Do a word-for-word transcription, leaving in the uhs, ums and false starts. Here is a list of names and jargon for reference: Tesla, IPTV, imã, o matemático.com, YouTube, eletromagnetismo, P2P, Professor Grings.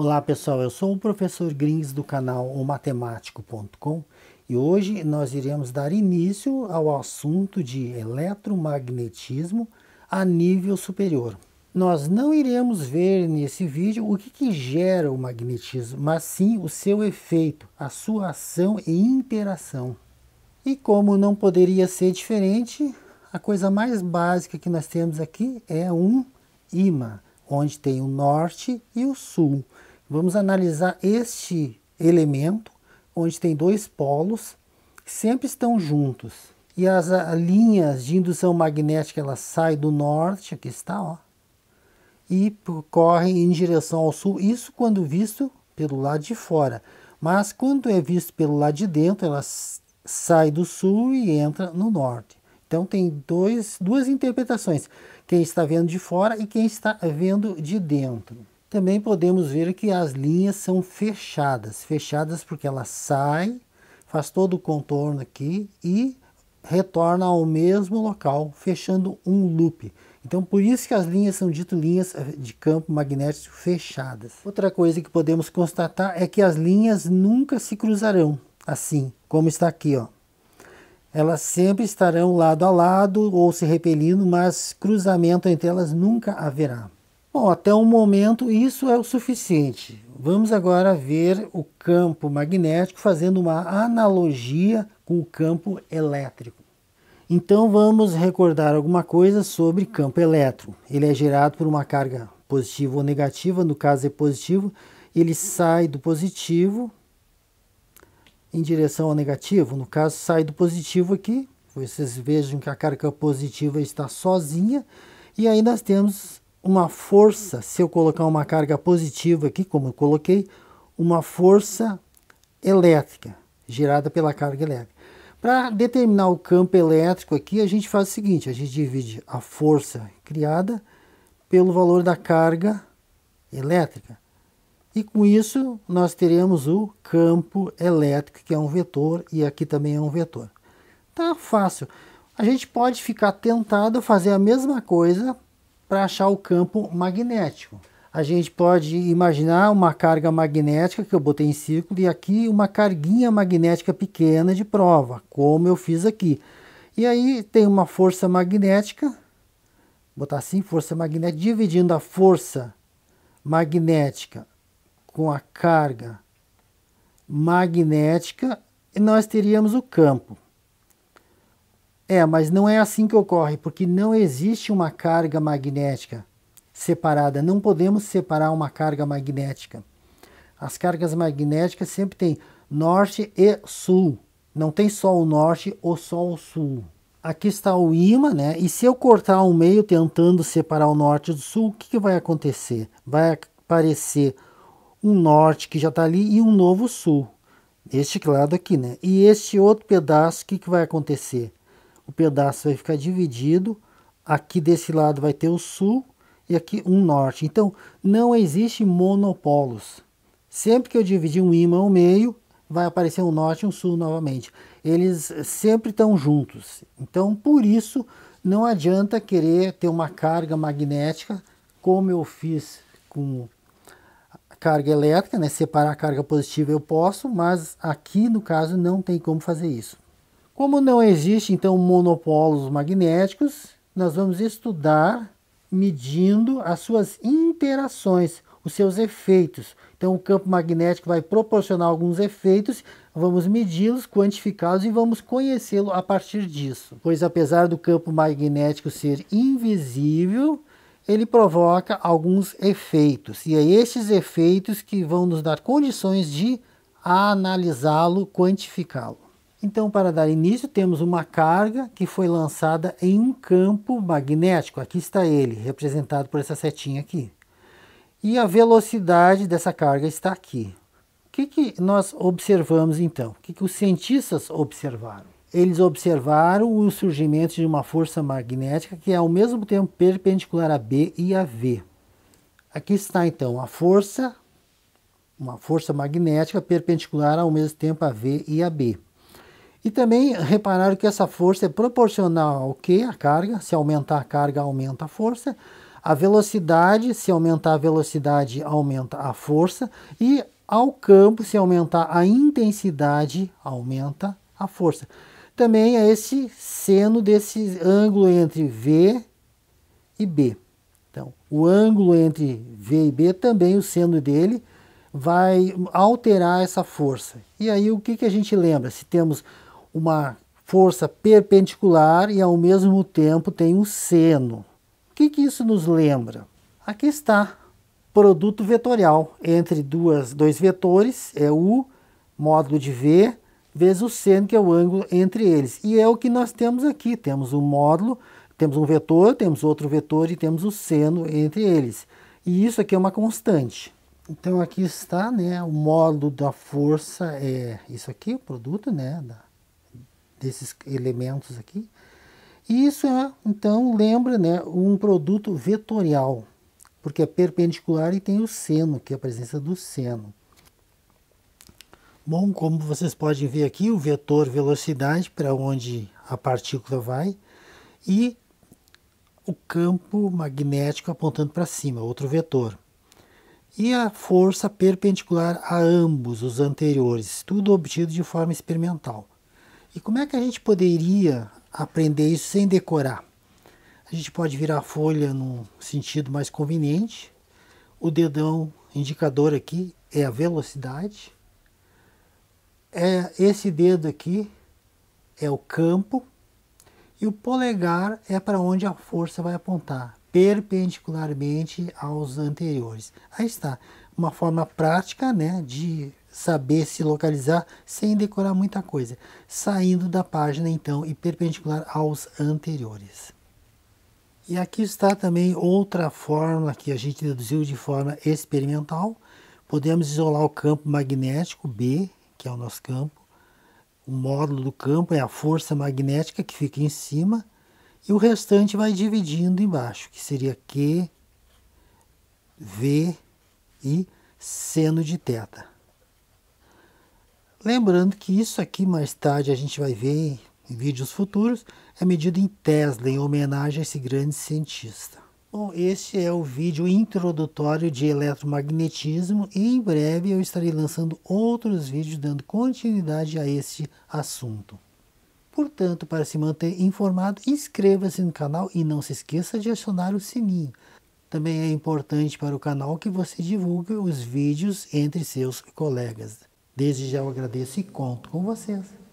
Olá pessoal, eu sou o professor Grings do canal o matemático ponto com e hoje nós iremos dar início ao assunto de eletromagnetismo a nível superior. Nós não iremos ver nesse vídeo o que, que gera o magnetismo, mas sim o seu efeito, a sua ação e interação. E como não poderia ser diferente, a coisa mais básica que nós temos aqui é um ímã, onde tem o norte e o sul. Vamos analisar este elemento, onde tem dois polos, que sempre estão juntos. E as linhas de indução magnética, elas saem do norte, aqui está, ó, e correm em direção ao sul, isso quando visto pelo lado de fora. Mas quando é visto pelo lado de dentro, ela sai do sul e entra no norte. Então tem dois, duas interpretações, quem está vendo de fora e quem está vendo de dentro. Também podemos ver que as linhas são fechadas, fechadas porque ela sai, faz todo o contorno aqui e retorna ao mesmo local, fechando um loop. Então, por isso que as linhas são ditas linhas de campo magnético fechadas. Outra coisa que podemos constatar é que as linhas nunca se cruzarão, assim, como está aqui, ó. Elas sempre estarão lado a lado ou se repelindo, mas cruzamento entre elas nunca haverá. Bom, até o momento isso é o suficiente. Vamos agora ver o campo magnético fazendo uma analogia com o campo elétrico. Então vamos recordar alguma coisa sobre campo elétrico. Ele é gerado por uma carga positiva ou negativa, no caso é positivo. Ele sai do positivo em direção ao negativo, no caso sai do positivo aqui. Vocês vejam que a carga positiva está sozinha. E aí nós temos uma força, se eu colocar uma carga positiva aqui, como eu coloquei, uma força elétrica, gerada pela carga elétrica. Para determinar o campo elétrico aqui, a gente faz o seguinte, a gente divide a força criada pelo valor da carga elétrica. E com isso, nós teremos o campo elétrico, que é um vetor, e aqui também é um vetor. Tá fácil. A gente pode ficar tentado a fazer a mesma coisa para achar o campo magnético. A gente pode imaginar uma carga magnética que eu botei em círculo e aqui uma carguinha magnética pequena de prova, como eu fiz aqui. E aí tem uma força magnética, botar assim, força magnética, dividindo a força magnética com a carga magnética e nós teríamos o campo. É, mas não é assim que ocorre, porque não existe uma carga magnética separada, não podemos separar uma carga magnética. As cargas magnéticas sempre têm norte e sul, não tem só o norte ou só o sul. Aqui está o ímã, né? E se eu cortar o meio tentando separar o norte do sul, o que, que vai acontecer? Vai aparecer um norte que já está ali e um novo sul, este lado aqui, né? E este outro pedaço, o que, que vai acontecer? O pedaço vai ficar dividido, aqui desse lado vai ter o sul, e aqui um norte. Então, não existe monopolos. Sempre que eu dividir um ímã ao meio, vai aparecer um norte e um sul novamente. Eles sempre estão juntos. Então, por isso, não adianta querer ter uma carga magnética, como eu fiz com a carga elétrica, né? Separar a carga positiva eu posso, mas aqui, no caso, não tem como fazer isso. Como não existe, então, monopolos magnéticos, nós vamos estudar medindo as suas interações, os seus efeitos. Então o campo magnético vai proporcionar alguns efeitos, vamos medi-los, quantificá-los e vamos conhecê-lo a partir disso. Pois apesar do campo magnético ser invisível, ele provoca alguns efeitos. E é estes efeitos que vão nos dar condições de analisá-lo, quantificá-lo. Então, para dar início, temos uma carga que foi lançada em um campo magnético. Aqui está ele, representado por essa setinha aqui. E a velocidade dessa carga está aqui. O que, que nós observamos, então? O que, que os cientistas observaram? Eles observaram o surgimento de uma força magnética que é, ao mesmo tempo, perpendicular a B e a V. Aqui está, então, a força, uma força magnética perpendicular, ao mesmo tempo, a V e a B. E também repararam que essa força é proporcional ao que? A carga, se aumentar a carga, aumenta a força. a velocidade, se aumentar a velocidade, aumenta a força, e ao campo, se aumentar a intensidade, aumenta a força. Também é esse seno desse ângulo entre V e B. Então, o ângulo entre V e B, também o seno dele vai alterar essa força. E aí o que, que a gente lembra? Se temos uma força perpendicular e ao mesmo tempo tem um seno. O que, que isso nos lembra? Aqui está, produto vetorial entre duas, dois vetores, é o módulo de V vezes o seno, que é o ângulo entre eles. E é o que nós temos aqui, temos um módulo, temos um vetor, temos outro vetor e temos o seno entre eles. E isso aqui é uma constante. Então aqui está, né, o módulo da força é isso aqui, o produto, né, da, desses elementos aqui. E isso é, então, lembra, né, um produto vetorial, porque é perpendicular e tem o seno, que é a presença do seno. Bom, como vocês podem ver aqui, o vetor velocidade, para onde a partícula vai, e o campo magnético apontando para cima, outro vetor. E a força perpendicular a ambos os anteriores, tudo obtido de forma experimental. E como é que a gente poderia aprender isso sem decorar? A gente pode virar a folha num sentido mais conveniente. O dedão indicador aqui é a velocidade. É esse dedo aqui é o campo. E o polegar é para onde a força vai apontar, perpendicularmente aos anteriores. Aí está, uma forma prática, né, de saber se localizar sem decorar muita coisa, saindo da página então e perpendicular aos anteriores. E aqui está também outra fórmula que a gente deduziu de forma experimental. Podemos isolar o campo magnético B, que é o nosso campo. O módulo do campo é a força magnética que fica em cima. E o restante vai dividindo embaixo, que seria Q, V e seno de θ. Lembrando que isso aqui mais tarde a gente vai ver em vídeos futuros, é medido em Tesla, em homenagem a esse grande cientista. Bom, este é o vídeo introdutório de eletromagnetismo e em breve eu estarei lançando outros vídeos dando continuidade a este assunto. Portanto, para se manter informado, inscreva-se no canal e não se esqueça de acionar o sininho. Também é importante para o canal que você divulgue os vídeos entre seus colegas. Desde já eu agradeço e conto com vocês.